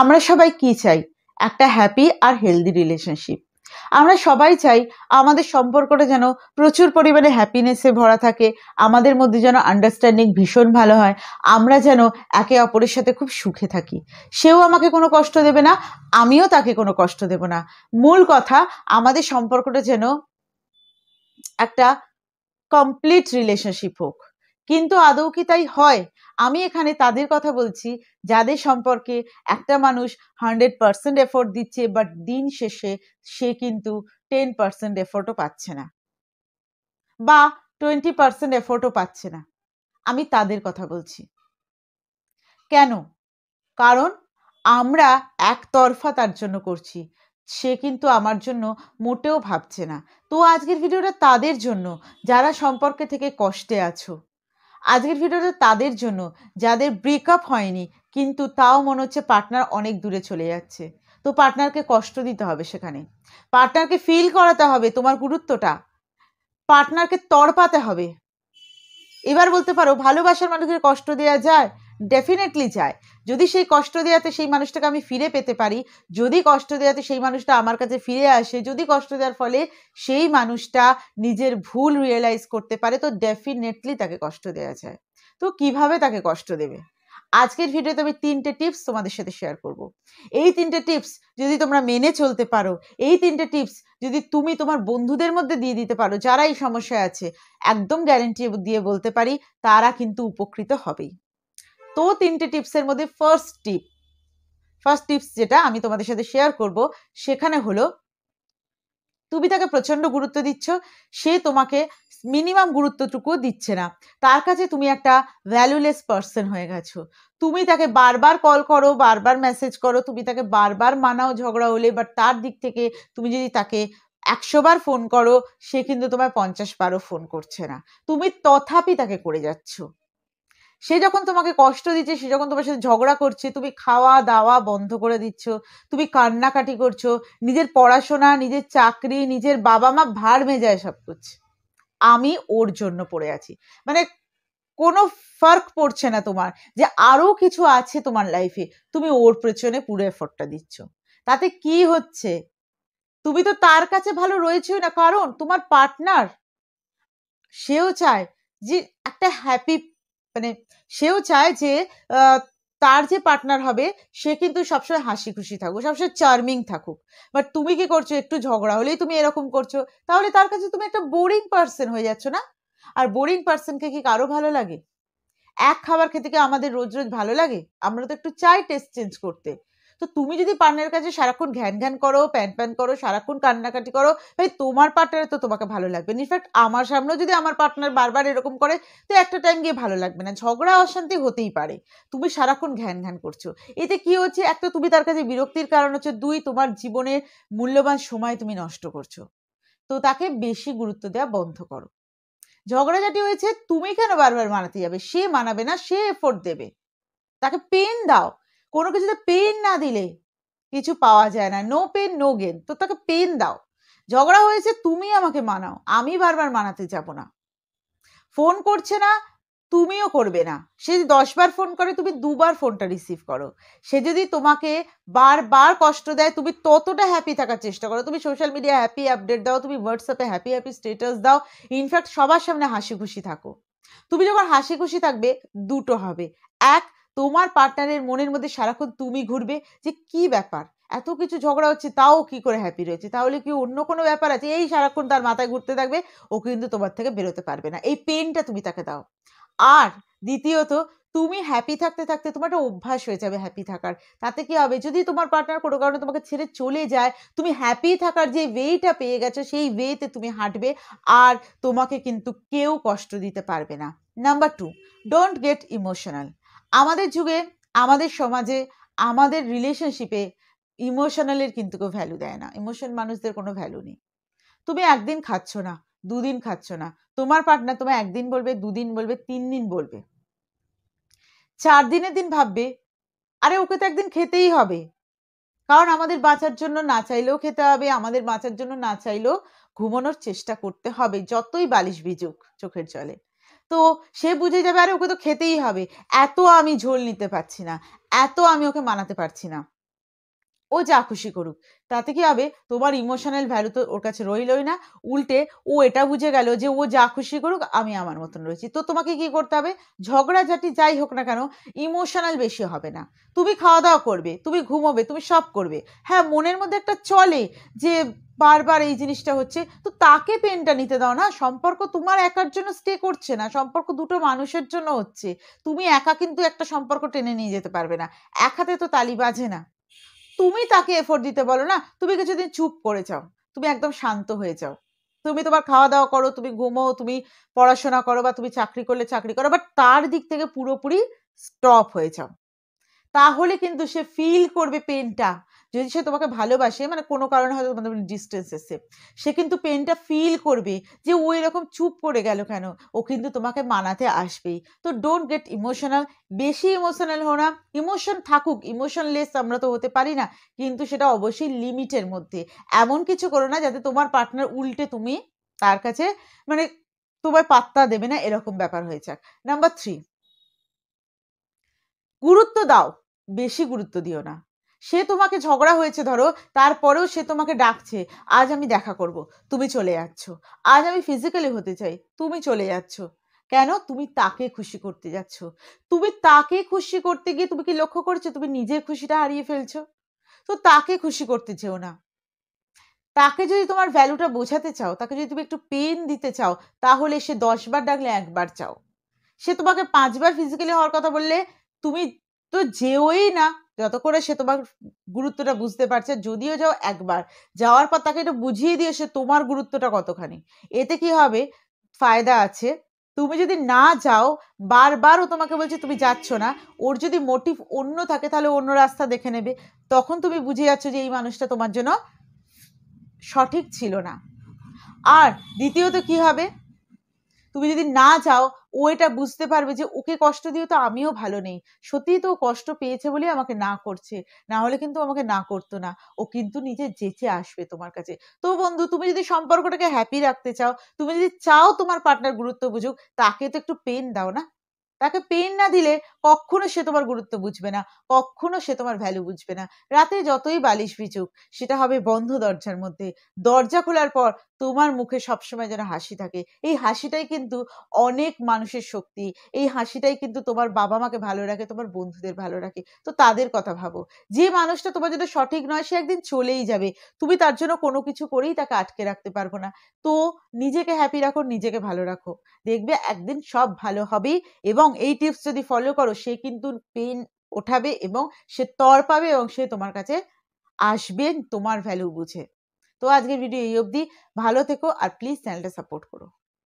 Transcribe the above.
আমরা সবাই কি চাই? একটা হ্যাপি আর হেলদি রিলেশনশিপ। আমরা সবাই চাই আমাদের সম্পর্কটা যেন প্রচুর পরিমাণে হ্যাপিনেসে ভরা থাকে, আমাদের মধ্যে যেন আন্ডারস্ট্যান্ডিং ভীষণ ভালো হয়, আমরা যেন একে অপরের সাথে খুব সুখে থাকি। সেও আমাকে কোনো কষ্ট দেবে না, আমিও তাকে কোনো কষ্ট দেব না। মূল কথা, আমাদের সম্পর্কটা যেন একটা কমপ্লিট রিলেশনশিপ হোক। কিন্তু আদৌ কি তাই হয়? আমি এখানে তাদের কথা বলছি যাদের সম্পর্কে একটা মানুষ 100% এফোর্ট দিচ্ছে, বাট দিন শেষে সে কিন্তু 10% এফোর্টও পাচ্ছে না বা 20% এফোর্টও পাচ্ছে না। আমি তাদের কথা বলছি। কেন? কারণ আমরা একতরফা তার জন্য করছি, সে কিন্তু আমার জন্য মোটেও ভাবছে না। তো আজকের ভিডিওটা তাদের জন্য যারা সম্পর্কে থেকে কষ্টে আছো, আজকের ভিডিওটা তাদের জন্য যাদের ব্রেকআপ হয়নি কিন্তু তাও মনে হচ্ছে পার্টনার অনেক দূরে চলে যাচ্ছে। তো পার্টনারকে কষ্ট দিতে হবে, সেখানে পার্টনারকে ফিল করাতে হবে তোমার গুরুত্বটা, পার্টনারকে তড়পাতে হবে। এবার বলতে পারো ভালোবাসার মানুষকে কষ্ট দেওয়া যায়? ডেফিনেটলি যায়। যদি সেই কষ্ট দেওয়াতে সেই মানুষটাকে আমি ফিরে পেতে পারি, যদি কষ্ট দেওয়াতে সেই মানুষটা আমার কাছে ফিরে আসে, যদি কষ্ট দেওয়ার ফলে সেই মানুষটা নিজের ভুল রিয়েলাইজ করতে পারে, তো ডেফিনেটলি তাকে কষ্ট দেওয়া যায়। তো কিভাবে তাকে কষ্ট দেবে? আজকের ভিডিওতে আমি 3টে টিপস তোমাদের সাথে শেয়ার করব। এই 3টে টিপস যদি তোমরা মেনে চলতে পারো, এই 3টে টিপস যদি তুমি তোমার বন্ধুদের মধ্যে দিয়ে দিতে পারো যারা এই সমস্যায় আছে, একদম গ্যারেন্টি দিয়ে বলতে পারি তারা কিন্তু উপকৃত হবেই। তো 3টে টিপসের মধ্যে ফার্স্ট টিপস যেটা আমি তোমাদের সাথে শেয়ার করব, সেখানে হলো তুমি তাকে প্রচন্ড গুরুত্ব দিচ্ছ, সে তোমাকে মিনিমাম গুরুত্বটুকু দিচ্ছে না। তার কাছে তুমি একটা ভ্যালুলেস পার্সন হয়ে গেছো। তুমি তাকে বারবার কল করো, বারবার মেসেজ করো, তুমি তাকে বারবার মানাও ঝগড়া হলে, বাট তার দিক থেকে তুমি যদি তাকে 100 বার ফোন করো, সে কিন্তু তোমায় 50 বারও ফোন করছে না। তুমি তথাপি তাকে করে যাচ্ছ। সে যখন তোমাকে কষ্ট দিচ্ছে, সে যখন তোমার সাথে ঝগড়া করছে, তুমি খাওয়া দাওয়া বন্ধ করে দিচ্ছ, তুমি কান্নাকাটি করছো, নিজের পড়াশোনা, নিজের চাকরি, নিজের বাবা মা ভার ভেজায় সব করছে। আমি ওর জন্য পড়ে আছি, মানে কোনো ফার্ক পড়ছে না তোমার যে আরো কিছু আছে তোমার লাইফে, তুমি ওর পেছনে পুরো এফোর্টটা দিচ্ছ। তাতে কি হচ্ছে? তুমি তো তার কাছে ভালো রয়েছেই না, কারণ তোমার পার্টনার সেও চায় যে একটা হ্যাপি, মানে সেও চায় যে তার যে পার্টনার হবে সে কিন্তু সবসময় হাসি খুশি থাকুক, সবসময় চার্মিং থাকুক। বাট তুমি কি করছো? একটু ঝগড়া হলেই তুমি এরকম করছো। তাহলে তার কাছে তুমি একটা বোরিং পার্সন হয়ে যাচ্ছ না? আর বোরিং পার্সনকে কি কারো ভালো লাগে? এক খাবার খেতে কি আমাদের রোজ রোজ ভালো লাগে? আমরা তো একটু চাই টেস্ট চেঞ্জ করতে। তো তুমি যদি পার্টনারের কাছে সারাক্ষণ ঘ্যান ঘ্যান করো, প্যান প্যান করো, সারাক্ষণ কান্নাকাটি করো, ভাই তোমার পার্টনারের তো তোমাকে ভালো লাগবে। ইনফ্যাক্ট আমার সামনেও যদি আমার পার্টনার বারবার এরকম করে, তো একটা টাইম গিয়ে ভালো লাগবে না, ঝগড়া অশান্তি হতেই পারে। তুমি সারাক্ষণ ঘ্যান ঘ্যান করছো, এতে কি হচ্ছে? এক তো তুমি তার কাছে বিরক্তির কারণ হচ্ছে, দুই তোমার জীবনের মূল্যবান সময় তুমি নষ্ট করছো। তো তাকে বেশি গুরুত্ব দেওয়া বন্ধ করো। ঝগড়াঝাটি হয়েছে, তুমি কেন বারবার মানাতে যাবে? সে মানাবে না, সে এফোর্ট দেবে। তাকে পেন দাও। কোনো কিছুতে পেন না দিলে কিছু পাওয়া যায় না, নো পেন নো গেন। তো তাকে পেন দাও। ঝগড়া হয়েছে, তুমি আমাকে মানাও, আমি বারবার মানাতে যাব না। ফোন করছে না, তুমিও করবে না। সে যদি 10 বার ফোন করে, তুমি 2 বার ফোনটা রিসিভ করো। সে যদি তোমাকে বারবার কষ্ট দেয়, তুমি ততটা হ্যাপি থাকার চেষ্টা করো। তুমি সোশ্যাল মিডিয়ায় হ্যাপি আপডেট দাও, তুমি হোয়াটসঅ্যাপে হ্যাপি হ্যাপি স্ট্যাটাস দাও, ইনফ্যাক্ট সবার সামনে হাসি খুশি থাকো। তুমি যখন হাসি খুশি থাকবে, দুটো হবে। এক, তোমার পার্টনারের মনের মধ্যে সারাক্ষণ তুমি ঘুরবে যে কি ব্যাপার, এত কিছু ঝগড়া হচ্ছে তাও কি করে হ্যাপি রয়েছে, তাহলে কি অন্য কোনো ব্যাপার আছে? এই সারাক্ষণ তার মাথায় ঘুরতে থাকবে, ও কিন্তু তোমার থেকে বেরোতে পারবে না। এই পেনটা তুমি তাকে দাও। আর দ্বিতীয়ত, তুমি হ্যাপি থাকতে থাকতে তোমার একটা অভ্যাস হয়ে যাবে হ্যাপি থাকার। তাতে কি হবে? যদি তোমার পার্টনার কোনো কারণে তোমাকে ছেড়ে চলে যায়, তুমি হ্যাপি থাকার যে ওয়েটা পেয়ে গেছো, সেই ওয়েতে তুমি হাঁটবে, আর তোমাকে কিন্তু কেউ কষ্ট দিতে পারবে না। Number 2, don't get emotional. আমাদের যুগে, আমাদের সমাজে, আমাদের রিলেশনশিপে ইমোশনালের কিন্তু কেউ ভ্যালু দেয় না। ইমোশন মানুষদের কোনো ভ্যালু নেই। তুমি একদিন খাচ্ছ না, 2 দিন খাচ্ছ না, তোমার পার্টনার তোমায় একদিন বলবে, 2 দিন বলবে, 3 দিন বলবে, 4 দিনের দিন ভাববে আরে ওকে তো একদিন খেতেই হবে, কারণ আমাদের বাঁচার জন্য না চাইলেও খেতে হবে, আমাদের বাঁচার জন্য না চাইলেও ঘুমানোর চেষ্টা করতে হবে, যতই বালিশ ভিজুক চোখের জলে। তো সে বুঝে যাবে আরে ওকে তো খেতেই হবে, এত আমি ঝোল নিতে পারছি না, এত আমি ওকে মানাতে পারছি না। ओ जा खुशी करूक ताते कि हबे तोमार इमोशनल भैलू तो ओर काछे रइलोई ना उल्टे ओ एटा बुझे गेलो जे ओ जा खुशी करूक आमी आमार मतन रयेछि। तो तोमाके कि करते हबे झगड़ा झाटी जाई होक ना केन इमोशनल बेशी हबे ना। तुमी खावा दावा करबे, तुमी घुमोबे, तुमी सब करबे, हाँ मनेर मध्य एकटा चले जे बार बार ये जिनिसटा होच्छे तो ताके पेनटा निते दाओ ना। सम्पर्क तुम्हार एकार जोन्नो स्टे करछे ना, सम्पर्क दुटो मानुषेर जोन्नो होच्छे। तुमी एका किन्तु एकटा सम्पर्क टेने निये जेते पारबे ना, एक हाथे तो ताली बाजे ना। तुमी ताके एफोर्ट दिते बोलो ना, तुमी किछुदिन चुप करे जाओ, तुमी एकदम शांत हये जाओ, तुमी तोमार खावा दावा करो, तुमी घुमाओ, तुमी पढ़ाशोना करो बा तुमी चाकरी करले चाकरी करो, बाट तार दिक थेके पुरोपुरि स्टप हये जाओ। ताहले किन्तु से फिल करबे पेनटा, যদি সে তোমাকে ভালোবাসে মানে কোনো কারণে হয়তো তোমাদের ডিস্টেন্স এসছে, সে কিন্তু পেনটা ফিল করবে যে ও এরকম চুপ করে গেল কেন, ও কিন্তু তোমাকে মানাতে আসবেই। তো ডোন্ট গেট ইমোশনাল, বেশি ইমোশনাল হো না। ইমোশন থাকুক, ইমোশনলেস আমরা তো হতে পারি না, কিন্তু সেটা অবশ্যই লিমিটের মধ্যে। এমন কিছু করো না যাতে তোমার পার্টনার উল্টে তুমি তার কাছে মানে তোমার পাত্তা দেবে না, এরকম ব্যাপার হয়ে যাক। নাম্বার 3, গুরুত্ব দাও, বেশি গুরুত্ব দিও না। সে তোমাকে ঝগড়া হয়েছে ধরো, তারপরেও সে তোমাকে ডাকছে, আজ আমি দেখা করব, তুমি চলে যাচ্ছ। আজ আমি ফিজিক্যালি হতে চাই, তুমি চলে যাচ্ছ কেন? তুমি তাকে খুশি করতে যাচ্ছ। তুমি তাকে খুশি করতে গিয়ে তুমি কি লক্ষ্য করছো তুমি নিজের খুশিটা হারিয়ে ফেলছো? তো তাকে খুশি করতে চেও না। তাকে যদি তোমার ভ্যালুটা বোঝাতে চাও, তাকে যদি তুমি একটু পেন দিতে চাও, তাহলে সে 10 বার ডাকলে 1 বার চাও। সে তোমাকে 5 বার ফিজিক্যালি হওয়ার কথা বললে তুমি তো যেওই না যতক্ষণে সে তোমার গুরুত্বটা বুঝতে পারছে। যদিও যাও 1 বার, যাওয়ার পর তাকে এটা বুঝিয়ে দিয়ে সে তোমার গুরুত্বটা কতখানি, এতে কি হবে ফায়দা আছে। তুমি যদি না যাও, বারবার ও তোমাকে বলছে তুমি যাচ্ছ না, ওর যদি মোটিভ অন্য থাকে তাহলে অন্য রাস্তা দেখে নেবে, তখন তুমি বুঝে যাচ্ছ যে এই মানুষটা তোমার জন্য সঠিক ছিল না। আর দ্বিতীয়ত কি হবে, তুমি যদি না যাও ও এটা বুঝতে পারবে যে ওকে কষ্ট দিও তো আমিও ভালো নেই, সত্যিই তো কষ্ট পেয়েছে বলে আমাকে না করছে, না হলে কিন্তু আমাকে না করতো না, ও কিন্তু নিজে জেচে আসবে তোমার কাছে। তো বন্ধু, তুমি যদি সম্পর্কটাকে হ্যাপি রাখতে চাও, তুমি যদি চাও তোমার পার্টনার গুরুত্ব বুঝুক, তাকে তো একটু পেন দাও না। তাকে পেন না দিলে কখনো সে তোমার গুরুত্ব বুঝবে না, কখনো সে তোমার ভ্যালু বুঝবে না। রাতে যতই বালিশ বিছুক, সেটা হবে বন্ধ দরজার মধ্যে। দরজা খোলার পর তোমার মুখে সবসময় যেন হাসি থাকে। এই হাসিটাই কিন্তু অনেক মানুষের শক্তি, এই হাসিটাই কিন্তু তোমার বাবা মাকে ভালো রাখে, তোমার বন্ধুদের ভালো রাখে। তো তাদের কথা ভাবো, যে মানুষটা তোমার জন্য সঠিক নয় সে একদিন চলেই যাবে, তুমি তার জন্য কোনো কিছু করেই তাকে আটকে রাখতে পারবো না। তো নিজেকে হ্যাপি রাখো, নিজেকে ভালো রাখো, দেখবে একদিন সব ভালো হবে। এবং এই টিপস যদি ফলো করো, সে কিন্তু পেন ওঠাবে এবং সে তর পাবে এবং সে তোমার কাছে আসবেন তোমার ভ্যালু বুঝে। তো আজকের ভিডিও এই অবধি, ভালো থেকো আর প্লিজ চ্যানেলটা সাপোর্ট করো।